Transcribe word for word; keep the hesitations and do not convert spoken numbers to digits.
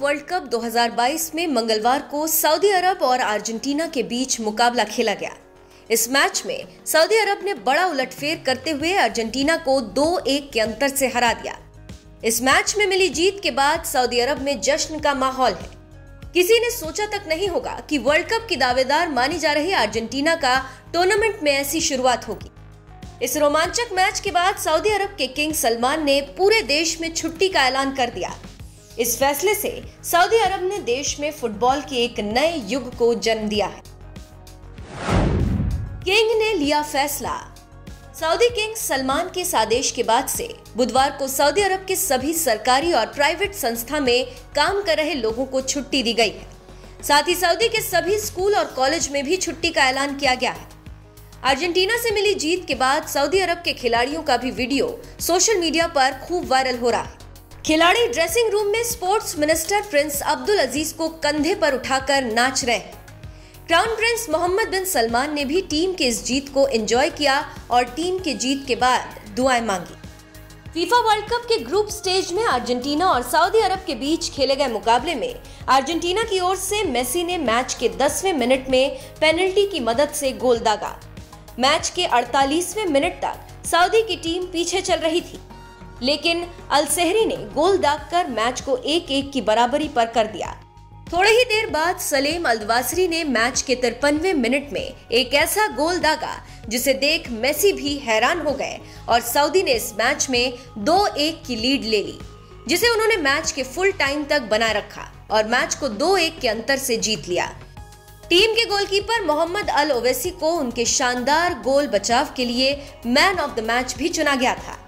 World cup दो हज़ार बाईस में मंगलवार को सऊदी अरब और अर्जेंटीना के बीच मुकाबला खेला गया। इस मैच में सऊदी अरब ने बड़ा उलटफेर करते हुए अर्जेंटीना को दो एक के अंतर से हरा दिया। इस मैच में मिली जीत के बाद सऊदी अरब में जश्न का माहौल है। किसी ने सोचा तक नहीं होगा कि वर्ल्ड कप की दावेदार मानी जा रही अर्जेंटीना का टूर्नामेंट में ऐसी शुरुआत होगी। इस रोमांचक मैच के बाद सऊदी अरब के किंग सलमान ने पूरे देश में छुट्टी का ऐलान कर दिया। इस फैसले से सऊदी अरब ने देश में फुटबॉल के एक नए युग को जन्म दिया है। किंग ने लिया फैसला। सऊदी किंग सलमान के इस आदेश के बाद से बुधवार को सऊदी अरब के सभी सरकारी और प्राइवेट संस्था में काम कर रहे लोगों को छुट्टी दी गई है। साथ ही सऊदी के सभी स्कूल और कॉलेज में भी छुट्टी का ऐलान किया गया है। अर्जेंटीना से मिली जीत के बाद सऊदी अरब के खिलाड़ियों का भी वीडियो सोशल मीडिया पर खूब वायरल हो रहा है। खिलाड़ी ड्रेसिंग रूम में sports minister prince Abdul Aziz को कंधे पर उठाकर नाच रहे हैं। Crown prince Mohammed bin Salman ने भी टीम के इस जीत को एंजॉय किया और टीम के जीत के बाद दुआएं मांगी। फीफा वर्ल्ड कप के ग्रुप स्टेज में अर्जेंटीना और सऊदी अरब के बीच खेले गए मुकाबले में अर्जेंटीना की ओर से मेसी ने मैच के दसवें मिनट में पेनल्टी की मदद से गोल दागा। मैच के अड़तालीसवें मिनट तक सऊदी की टीम पीछे चल रही थी, लेकिन अल सहरी ने गोल दागकर मैच को एक एक की बराबरी पर कर दिया। थोड़ी ही देर बाद सलेम अल्दवासरी ने मैच के तिरपनवें मिनट में एक ऐसा गोल दागा जिसे देख मेसी भी हैरान हो गए और सऊदी ने इस मैच में दो एक की लीड ले ली, जिसे उन्होंने मैच के फुल टाइम तक बनाए रखा और मैच को दो एक के अंतर से जीत लिया। टीम के गोलकीपर मोहम्मद अल ओवैसी को उनके शानदार गोल बचाव के लिए मैन ऑफ द मैच भी चुना गया था।